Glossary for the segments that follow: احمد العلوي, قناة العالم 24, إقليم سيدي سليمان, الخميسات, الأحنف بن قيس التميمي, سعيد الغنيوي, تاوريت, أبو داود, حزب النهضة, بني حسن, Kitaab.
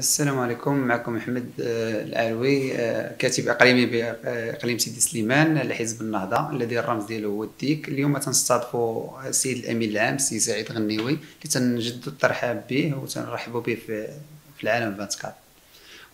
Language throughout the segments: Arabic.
السلام عليكم، معكم احمد العلوي، كاتب اقليمي باقليم سيدي سليمان لحزب النهضه الذي الرمز ديالو هو الديك. اليوم تنستضيفوا السيد الامين العام السيد سعيد الغنيوي اللي تنجدوا الترحاب به وتنرحبوا به في العالم 24،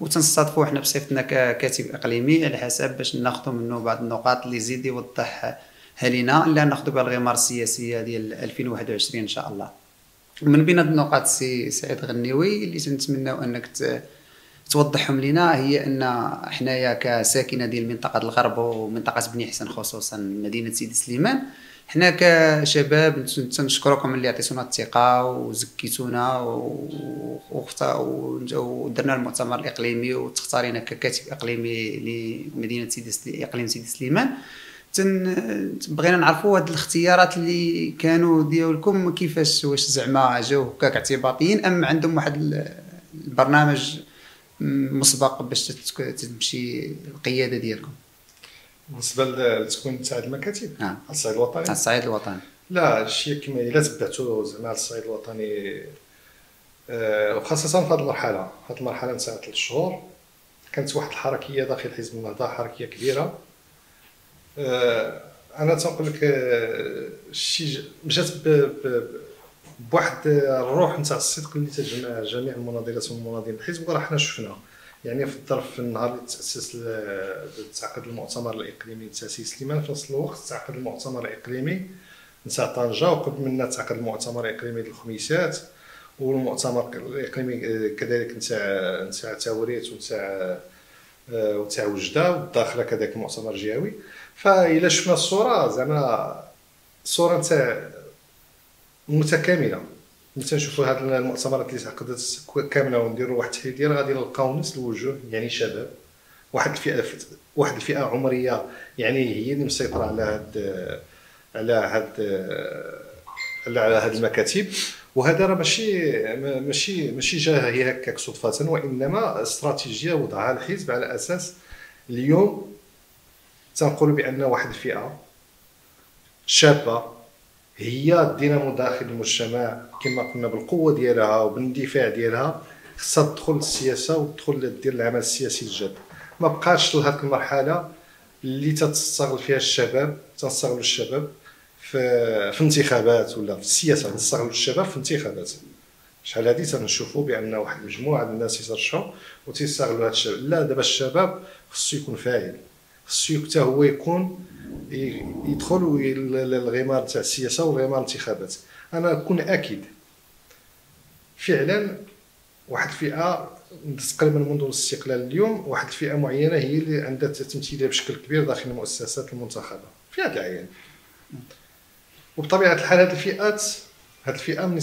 وتنستضيفوا حنا بصفتنا ككاتب اقليمي على حسب باش ناخذوا منه بعض النقاط اللي يزيد يوضحها لينا لا ناخذوا بها الغمار السياسيه ديال 2021 ان شاء الله. من بين النقاط السي سعيد غنيوي اللي تنتمناو انك توضحهم لنا هي ان حنايا كساكنه ديال منطقه الغرب ومنطقه بني حسن خصوصا مدينه سيدي سليمان، حنا كشباب تنشكركم اللي عطيتونا الثقه وزكيتونا ودرنا المؤتمر الاقليمي وتختارينا ككاتب اقليمي لمدينه اقليم سيدي سليمان. بغينا نعرفوا هاد الاختيارات اللي كانوا ديالكم كيفاش، واش زعما جاو هكاك اعتباطيين ام عندهم واحد البرنامج مسبق باش تمشي القياده ديالكم؟ بالنسبه لتكوين الاتحاد المكاتب على الصعيد الوطني لا شي كما الا تبعتوا زعما على الصعيد الوطني، وخاصه في هذه المرحله نتاع 3 شهور كانت واحد الحركيه داخل حزب النهضه، حركيه كبيره. انا تنقول لك شي مشات بواحد الروح نتاع الصدق اللي تجمع جميع المناضلات والمناضلين الحزب، وراه حنا شفناه يعني في الظرف النهار اللي تاسس تعقد المؤتمر الاقليمي نتاع سيدي سليمان، في نفس الوقت تعقد المؤتمر الاقليمي نتاع طنجة، وقبل منا تعقد المؤتمر الاقليمي للخميسات، والمؤتمر الاقليمي كذلك نتاع تاوريت ونتاع وجدة، والداخله كذلك مؤتمر جهوي. فإلا شفنا الصورة زعما الصورة نتاع متكاملة، ملي تنشوفوا هاد المؤتمرات اللي تعقدت كاملة ونديروا واحد التحليل ديالها غادي نلقاو نفس الوجوه، يعني شباب، واحد الفئة عمرية يعني هي اللي مسيطرة على هاد المكاتب. وهذا راه ماشي جا هي هكاك صدفة، وإنما استراتيجية وضعها الحزب على أساس اليوم تنقولوا بان واحد الفئه شابه هي الدينامو داخل المجتمع كما قلنا بالقوه ديالها وبالاندفاع ديالها، خصها تدخل للسياسه وتدخل دير العمل السياسي الجاد. ما بقاش لهاد المرحله اللي تستغل فيها الشباب، تنستغلوا الشباب في انتخابات ولا في السياسه، تنستغلوا الشباب في انتخابات. شحال هادي تنشوفوا بان واحد المجموعه ديال الناس يترشحوا وتيستغلوا هاد الشباب. لا، دابا الشباب خصو يكون فاعل، خصو حتى هو يكون يدخل للغمار تاع السياسه والغمار الانتخابات. انا كون اكيد فعلا واحد الفئه تقريبا منذ الاستقلال اليوم واحد الفئه معينه هي اللي عندها تمثيليه بشكل كبير داخل المؤسسات المنتخبه في هذا العيان، وبطبيعه الحال هذه الفئات هذه الفئه ملي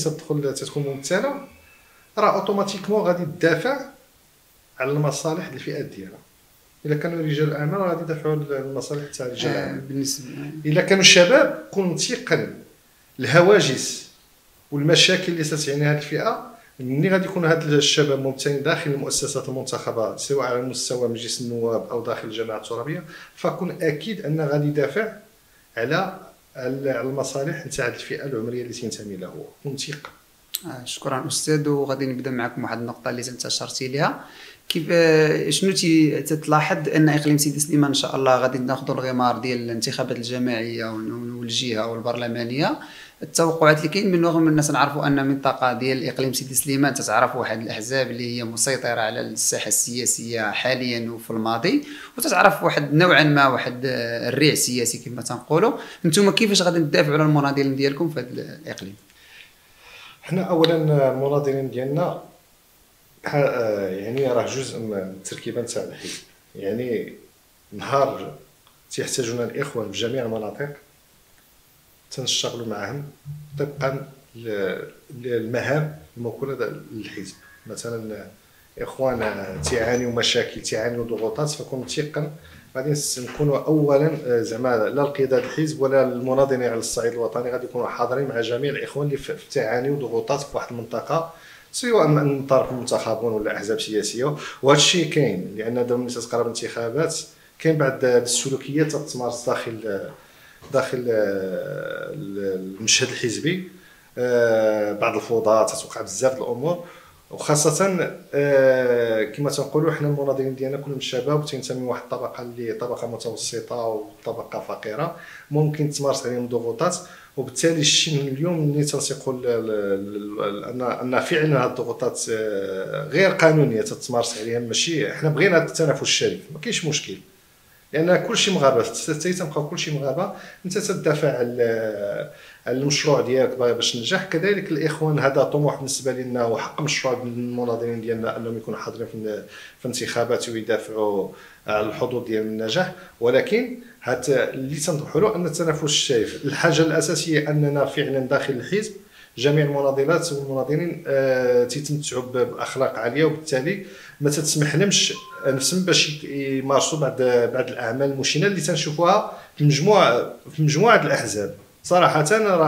تدخل ممثله راه اوتوماتيكمون غادي تدافع على المصالح ديال الفئات ديالها. إلا كانوا رجال الاعمال غادي يدافعوا المصالح تاع رجال الاعمال، بالنسبه الا كانوا الشباب كنتيقن الهواجس والمشاكل اللي تتعاني هذه الفئه، ملي غادي يكون هذا الشباب ممتن داخل المؤسسات المنتخبه سواء على مستوى مجلس النواب او داخل الجماعه الترابيه، فكن اكيد ان غادي يدافع على المصالح تاع هذه الفئه العمريه اللي تنتمي لها هو كنتيقن. شكرا استاذ، وغادي نبدا معكم واحد النقطه اللي انت اشرتي ليها، كيف شنو تتلاحظ ان اقليم سيدي سليمان ان شاء الله غادي ناخذوا الغمار ديال الانتخابات الجماعيه والجهه والبرلمانيه؟ التوقعات اللي كاين من رغم الناس نعرفوا ان منطقه ديال اقليم سيدي سليمان تتعرف واحد الاحزاب اللي هي مسيطره على الساحه السياسيه حاليا وفي الماضي، وتتعرف واحد نوعا ما واحد الريع سياسي كما تنقولوا، نتوما كيفاش غادي تدافعوا على المناضلين ديالكم في هذا الاقليم؟ حنا اولا المناضلين ديالنا يعني راه جزء من التركيبه نتاع الحزب، يعني نهار تيحتاجونا الاخوان في جميع المناطق تنشتغلوا معهم طبقا للمهام الموكوله للحزب. مثلا اخوان تيعانيوا مشاكل تيعانيوا ضغوطات، فكون تيقن غادي نكونوا اولا زعما لا القياده الحزب ولا المناضلين على الصعيد الوطني غادي يكونوا حاضرين مع جميع الاخوان اللي تيعانيوا ضغوطات في واحد المنطقه سواء من طرف المنتخبون ولا احزاب سياسيه. وهذا الشيء كاين لان دابا ملي تتقرب الانتخابات كاين بعض السلوكيات تتمارس داخل المشهد الحزبي، بعض الفوضى تتوقع بزاف الامور، وخاصه كما تنقولوا حنا المناضلين ديالنا كلهم الشباب تينتميوا لواحد الطبقه اللي طبقه متوسطه وطبقه فقيره ممكن تمارس عليهم ضغوطات، وبالتالي الشيء اليوم اللي تنسيقوا ان فعلا هذه الضغوطات غير قانونيه تتمارس عليهم، ماشي حنا بغينا هذا التنافس الشريف، ما كاينش مشكل لان كلشي مغاربه، حتى تيبقى كلشي مغاربه، انت تدافع على المشروع ديالك باش ننجح. كذلك الاخوان هذا طموح بالنسبه لنا وحق مشروع المناضلين ديالنا انهم يكونوا حاضرين في انتخابات ويدافعوا على الحظوظ ديال النجاح، ولكن اللي تنضحوا له ان التنافس الشريف، الحاجه الاساسيه اننا فعلا داخل الحزب جميع المناضلات والمناضلين تيتمتعوا باخلاق عاليه، وبالتالي ما تسمحلهمش نفسهم باش يمارسوا بعض الاعمال المشينه اللي تنشوفوها في مجموعه الاحزاب. صراحه راه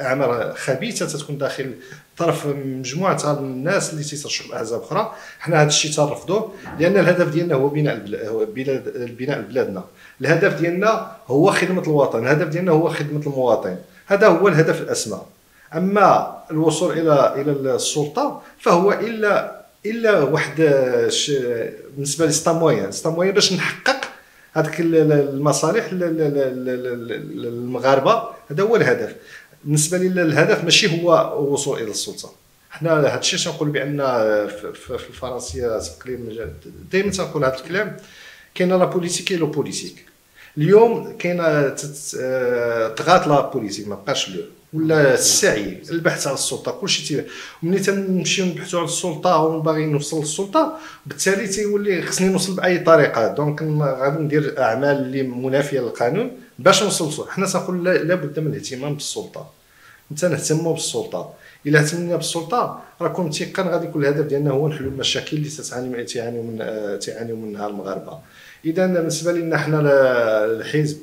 اعمال خبيثه تتكون داخل طرف مجموعه الناس اللي تيترشحوا باحزاب اخرى. حنا هذا الشيء تنرفضوه لان الهدف ديالنا هو بناء بلادنا، الهدف ديالنا هو خدمه الوطن، الهدف ديالنا هو خدمه المواطن، هذا هو الهدف الاسمى. اما الوصول الى السلطه فهو الا واحد بالنسبه لي ستا موين باش نحقق هذيك المصالح المغاربه، هذا هو الهدف. بالنسبه لي الهدف ماشي هو الوصول الى السلطه. حنا هذا الشيء تنقول بان في الفرنسيه تقريبا دائما تنقول هذا الكلام، كاينه لا بوليتيك اي لو بوليتيك. اليوم كاينه طغات لا بوليتيك، ما بقاش لو ولا السعي البحث على السلطه، كلشي ملي تنمشيو نبحثوا على السلطه وباغي نوصل للسلطه، بالتالي تيولي خصني نوصل باي طريقه، دونك غادي ندير اعمال اللي منافيه للقانون باش نوصل. حنا تنقول لابد من الاهتمام بالسلطه، تنهتموا بالسلطه، الا اهتمنا بالسلطه راه كون تيقن غادي يكون الهدف ديالنا هو نحلوا المشاكل اللي تيعانيو منها المغاربه. اذا بالنسبه لنا حنا الحزب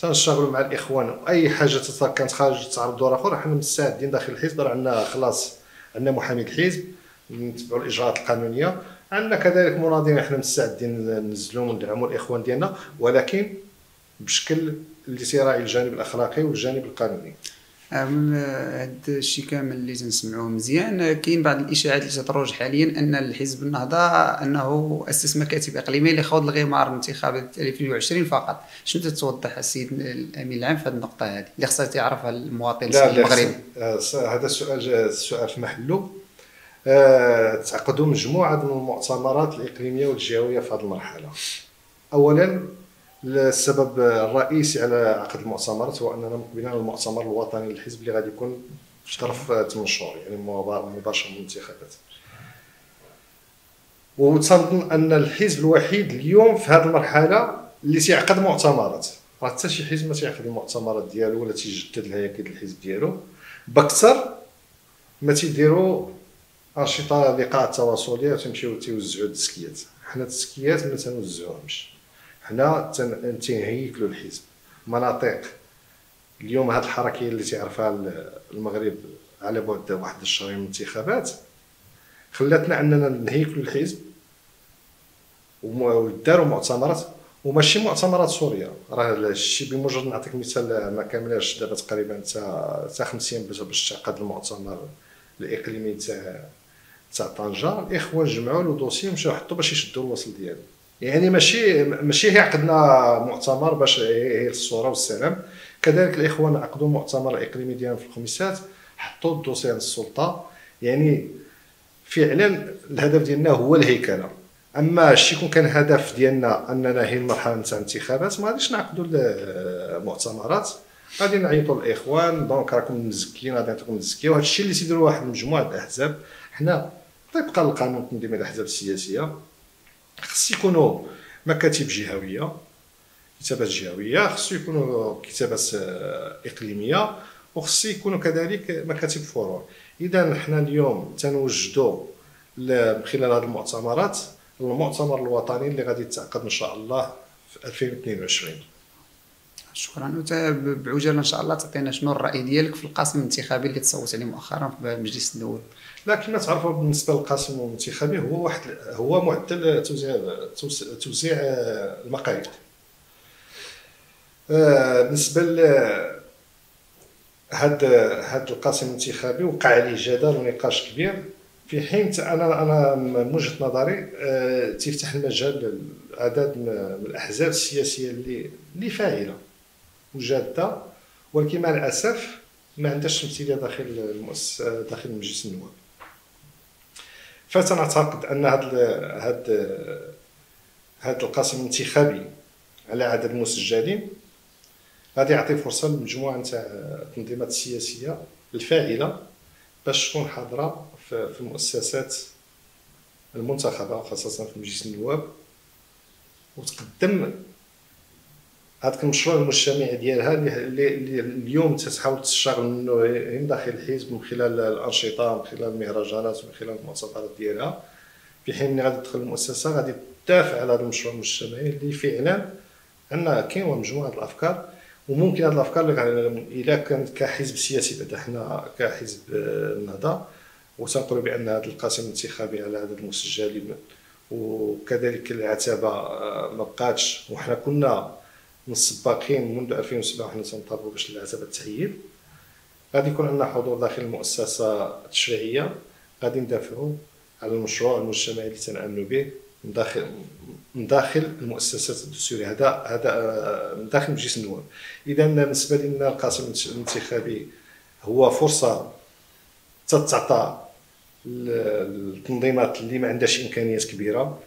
تنشتغلوا مع الاخوان، واي حاجه كانت خارج تعرضوا راه حنا مستعدين داخل الحزب، راه عندنا خلاص عندنا محامي الحزب نتبعوا الاجراءات القانونيه، عندنا كذلك مناضلين حنا مستعدين ننزلوا وندعموا الاخوان ديالنا، ولكن بشكل اللي تيراعي الجانب الاخلاقي والجانب القانوني. من هذا الشيء كامل اللي تنسمعوه مزيان، كاين بعض الاشاعات اللي تتروج حاليا ان الحزب النهضه انه اسس مكاتب اقليميه لخوض الغمار الانتخابات 2020 فقط. شنو تتوضح السيد الامين العام في هذه النقطه هذه اللي خصها تعرفها المواطن المغربي؟ هذا السؤال في محله. تعقدوا مجموعه من المؤتمرات الاقليميه والجهويه في هذه المرحله. اولا السبب الرئيسي على عقد المؤتمرات هو اننا مقبلين على المؤتمر الوطني للحزب اللي غادي يكون في ظرف 8 شهور يعني مباشره من الانتخابات. وتنظن ان الحزب الوحيد اليوم في هذه المرحله اللي تيعقد مؤتمرات، راه حتى شي حزب ما تيعقد المؤتمرات ديالو ولا تيجدد الهياكل الحزب ديالو بكثر ما تيديروا انشطه لقاءات تواصليه وتمشيو تيوزعوا التسكيات. حنا التسكيات ما تنوزعوهمش، حنا تنهيكلوا الحزب مناطق. اليوم هذه الحركيه اللي تعرفها المغرب على بعد واحد الشهر من الانتخابات خلاتنا اننا نهيكلوا الحزب، وداروا مؤتمرات وماشي مؤتمرات سوريه. راه الشيء بمجرد نعطيك مثال، ما كاملاش دابا تقريبا حتى 50 باش تعقد المؤتمر الاقليمي تاع طنجة. الاخوان جمعوا له دوسي ومشاو حطوا باش يشدوا الوصل ديالو، يعني ماشي هي عقدنا مؤتمر باش هي الصوره والسلام. كذلك الاخوان عقدوا مؤتمر اقليمي ديالهم في الخميسات، حطوا الدوسي عن السلطه، يعني فعلا الهدف ديالنا هو الهيكله. اما شي يكون كان هدف ديالنا اننا هي المرحله تاع الانتخابات ما غاديش نعقدوا المؤتمرات، غادي نعيطوا الاخوان دونك راكم مزكيين، غادي نعطيكم مزكيه. وهذا الشيء اللي تيديروا واحد مجموعه الاحزاب، حنا طبقا للقانون التنظيمي الاحزاب السياسيه خص يكونوا مكاتب جهويه، كتابات جهويه، خص يكونوا كتابات اقليميه، وخص يكونوا كذلك مكاتب فروع. اذا حنا اليوم تنوجدوا من خلال هذه المؤتمرات المؤتمر الوطني اللي غادي يتعقد ان شاء الله في 2022. شكرا. بعجاله ان شاء الله تعطينا شنو الراي ديالك في القاسم الانتخابي اللي تصوت عليه مؤخرا في مجلس الدول؟ لا، كما تعرفوا بالنسبه للقاسم الانتخابي هو معدل توزيع المقاعد. بالنسبه لهذا القاسم الانتخابي وقع عليه جدل ونقاش كبير، في حين انا من وجهه نظري تيفتح المجال لعدد من الاحزاب السياسيه اللي فاعله وجاده، ولكن مع الاسف ما عندهاش تمثيليه داخل المؤسسه داخل مجلس النواب. فتنعتقد ان هذا القاسم الانتخابي على عدد المسجلين غادي يعطي فرصه لمجموعه تاع التنظيمات السياسيه الفاعله باش تكون حاضره في المؤسسات المنتخبه خاصه في مجلس النواب، وتقدم هذاك المشروع المجتمعي ديالها اللي اليوم تحاول تشتغل منه داخل الحزب من خلال الانشطه ومن خلال المهرجانات ومن خلال المؤتمرات ديالها، في حين ملي غادي تدخل المؤسسه غادي تدافع على هذا المشروع المجتمعي اللي فعلا ان كاين مجموعه الافكار، وممكن هذه الافكار الا كانت كحزب سياسي بعدا حنا كحزب النهضه وتنقولوا بان هذا القاسم الانتخابي على عدد المسجلين وكذلك العتبه ما بقاتش، وحنا كنا من السباقين منذ 2007 وحنا تنطالبوا باش العتبه تتعيد. غادي يكون عندنا حضور داخل المؤسسه التشريعيه غادي ندافعوا على المشروع المجتمعي اللي تنامنوا به من داخل المؤسسات الدستوريه، هذا من داخل مجلس النواب. اذا بالنسبه لنا القاسم الانتخابي هو فرصه تتعطى التنظيمات اللي ما عندهاش امكانيات كبيره،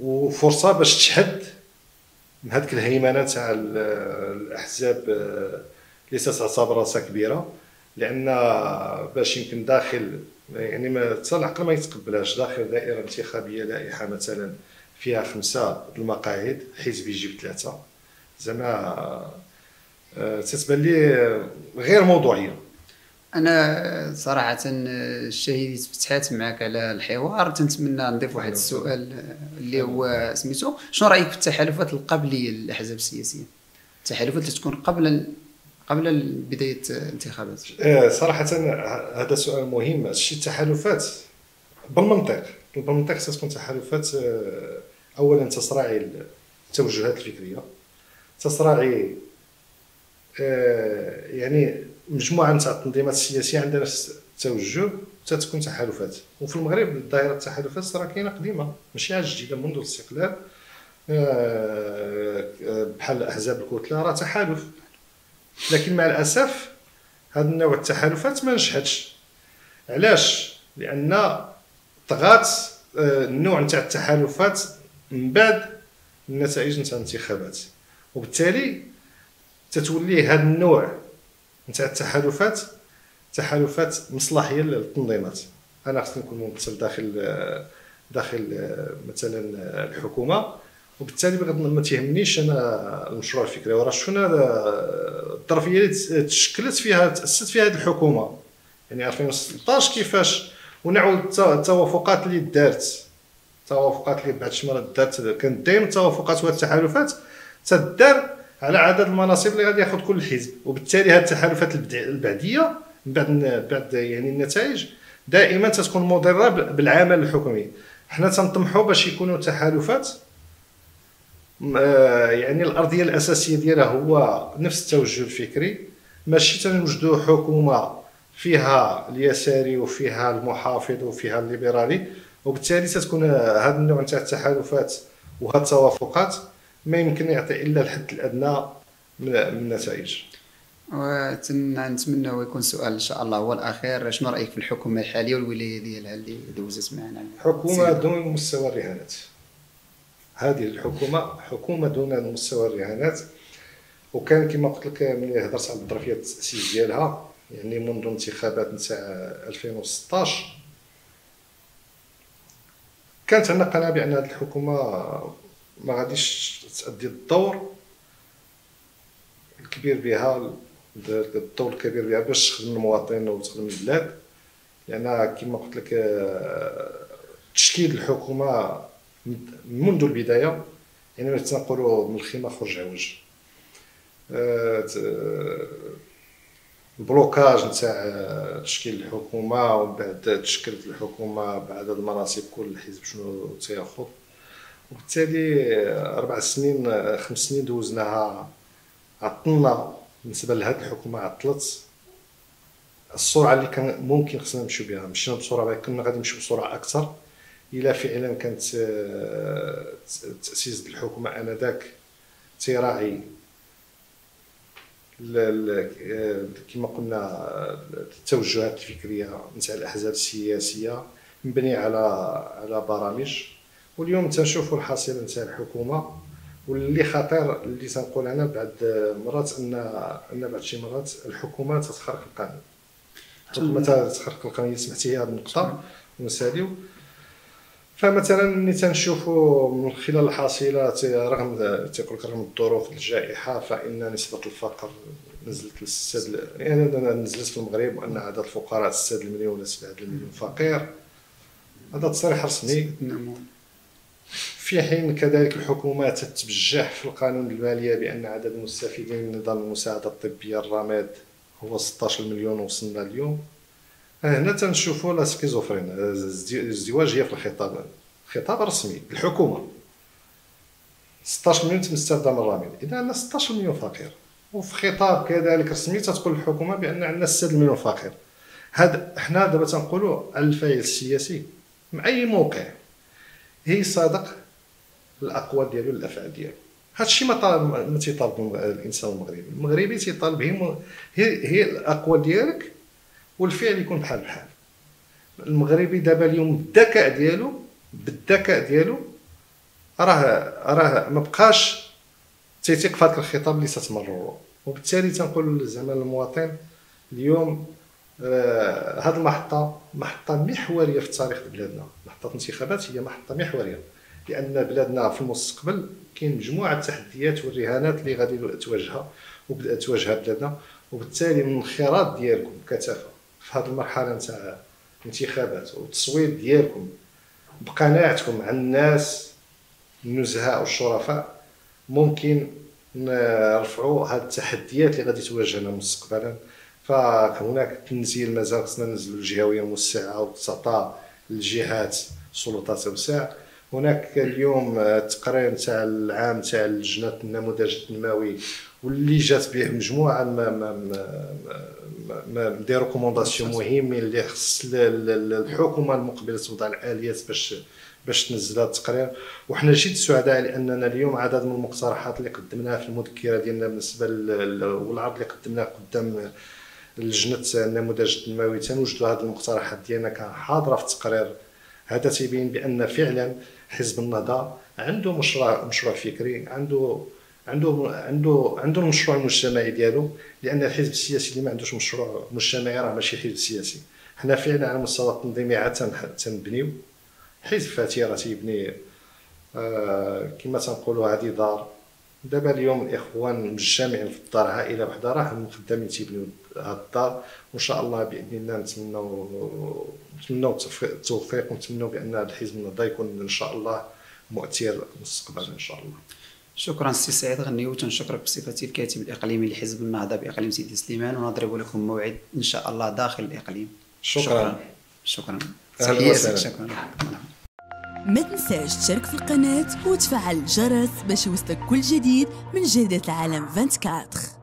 وفرصه باش تشحد من هذيك الهيمنه تاع الاحزاب اللي تعتبر راسها كبيره، لان باش يمكن داخل يعني ما العقل ما يتقبلهاش داخل دائره انتخابيه لائحه مثلا فيها 5 المقاعد حزب يجيب 3 زعما تتبان لي غير موضوعيه. انا صراحه الشهيد تفتحات معك على الحوار، تنتمنى نضيف واحد السؤال اللي هو سميتو شنو رايك في التحالفات القبليه للاحزاب السياسيه، التحالفات اللي تكون قبل بدايه الانتخابات؟ صراحه هذا سؤال مهم. هادشي التحالفات بالمنطق تتكون تحالفات اولا تسراعي التوجهات الفكريه، تسراعي يعني مجموعه تاع التنظيمات السياسيه عندها نفس التوجه وتتكون تحالفات. وفي المغرب دائره التحالفات راه كاينه قديمه ماشي عاد جديده، منذ الاستقلال بحال احزاب الكتله راه تحالف، لكن مع الاسف هذا النوع التحالفات ما نجحتش. علاش؟ لان طغات النوع نتاع التحالفات من بعد النتائج نتاع الانتخابات، وبالتالي تتولي هذا النوع نتاع التحالفات تحالفات مصلحيه للتنظيمات. انا خصني نكون ممثل داخل مثلا الحكومه، وبالتالي ما تيهمنيش انا المشروع الفكري، وراه شفنا الظرفيه اللي تشكلت فيها تاسست فيها هذه الحكومه يعني 2016 كيفاش، ونعود التوافقات اللي دارت التوافقات اللي بعد شمرات دارت، كانت دائما التوافقات والتحالفات تدار على عدد المناصب اللي غادي ياخذ كل حزب، وبالتالي هذه التحالفات البعديه بعد يعني النتائج دائما تتكون مضره بالعمل الحكومي. حنا تنطمحوا باش يكونوا تحالفات يعني الارضيه الاساسيه ديالها هو نفس التوجه الفكري، ماشي تنوجدوا حكومه فيها اليساري وفيها المحافظ وفيها الليبرالي، وبالتالي تتكون هذا النوع نتاع التحالفات وهذه التوافقات ما يمكن يعطي الا الحد الادنى من النتائج. ونتمنى يكون سؤال ان شاء الله هو الاخير، شنو رايك في الحكومه الحاليه والولايه ديالها اللي دوزت معنا؟ حكومه دون مستوى الرهانات، هذه الحكومه حكومه دون مستوى الرهانات، وكان كما قلت لك ملي هضرت على الظرفيه التاسيس ديالها يعني منذ الانتخابات نتاع 2016 كانت عندنا قناعه بان هذه الحكومه ما غاديش تأدي الدور الكبير بها باش تخدم المواطن وتخدم البلاد، لأنها كما قلت لك تشكيل الحكومة منذ البداية يعني ملي تنقولوا من الخيمة خرج عوج، البلوكاج نتاع تشكيل الحكومة ومن بعد تشكيلت الحكومة بعدد المناصب كل حزب شنو تياخذ، وبالتالي 4 سنين 5 سنين دوزناها عطلنا بالنسبه لهاد الحكومه، عطلت السرعه اللي كان ممكن خصنا نمشيو بها مشينا بسرعه، كنا غادي نمشيو بسرعه اكثر الا فعلا كانت تاسيس الحكومه انذاك تيراعي كما قلنا التوجهات الفكريه نتاع الاحزاب السياسيه مبنيه على برامج. واليوم تنشوفوا الحصيله نتاع الحكومه، واللي خطير اللي تنقول انا بعد مرات ان بعد شي مرات الحكومه تتخرق القانون. الحكومه تتخرق القانون، سمعتي هذه النقطه ونساليو. فمثلا ملي تنشوفوا من خلال الحصيله رغم الظروف الجائحه فان نسبه الفقر نزلت نزلت في المغرب، وان عدد الفقراء 6 مليون ولا 7 مليون فقير، هذا تصريح رسمي. في حين كذلك الحكومات تتبجح في القانون المالية بأن عدد المستفيدين من نظام المساعدة الطبية الرماد هو 16 مليون وصلنا اليوم. هنا تنشوفوا لا سكيزوفرين، ازدواجية في الخطاب، خطاب رسمي الحكومة 16 مليون مستفدة من الرماد، إذا عندنا 16 مليون فقير، وفي خطاب كذلك رسمي تتقول الحكومة بأن عندنا 6 مليون فقير. هذا حنا دابا تنقولوا الفاعل السياسي مع أي موقع هي صادق الاقوال ديالو الافعال ديالو. هادشي ما تيطالب الانسان المغربي، المغربي تيطالب به هي الاقوال ديالك والفعل يكون بحال بحال. المغربي دابا اليوم بالذكاء ديالو راه ما بقاش تيثيق في هذاك الخطاب اللي تتمرروا، وبالتالي تنقول زعما المواطن اليوم هاد المحطه محطه محوريه في تاريخ بلادنا. محطه الانتخابات هي محطه محوريه، لان بلادنا في المستقبل كاين مجموعه التحديات والرهانات اللي غادي تواجهها بلادنا. وبالتالي من الانخراط ديالكم كتافه في هذه المرحله نتاع الانتخابات والتصويت ديالكم بقناعتكم عن الناس النزهاء والشرفاء ممكن نرفعوا هذه التحديات اللي غادي تواجهنا مستقبلا. فهناك تنزيل، مازال خصنا ننزلوا الجهويه الموسعه وتعطى الجهات سلطات اوسع. هناك اليوم التقرير تاع العام تاع لجنه النموذج التنموي واللي جات به مجموعه دي ريكومونداسيون مهمين اللي خص الحكومه المقبله توضع الاليات باش تنزل هذا التقرير. وحنا جد سعداء لاننا اليوم عدد من المقترحات اللي قدمناها في المذكره ديالنا بالنسبه والعرض اللي قدمناه قدام لجنه النموذج التنموي تنوجدوا هذه المقترحات ديالنا كحاضره في التقرير. هذا تيبين بان فعلا حزب النهضه عنده مشروع فكري، عنده المشروع المجتمعي ديالو. لان الحزب السياسي اللي ما عندوش مشروع مجتمعي راه ماشي حزب سياسي. حنا فعلا على المستوى التنظيمي عاد تنبنيو حزب فاتي راه تيبني كما تنقولوا هذه دار. دابا اليوم الاخوان مجتمعين في الدار، عائله وحده، راه خدامين تيبنيو هذه الدار. وان شاء الله باذن الله نتمنوا التوفيق، ونتمنوا بان الحزب النهضه يكون ان شاء الله مؤثر مستقبلا ان شاء الله. شكرا سي سعيد الغنيوي، تنشكرك بصفتي الكاتب الاقليمي لحزب النهضه باقليم سيدي سليمان، ونضرب لكم موعد ان شاء الله داخل الاقليم. شكرا. اهلا وسهلا. شكرا. ما تنساش تشارك في القناه وتفعل الجرس باش يوصلك كل جديد من جدة العالم 24.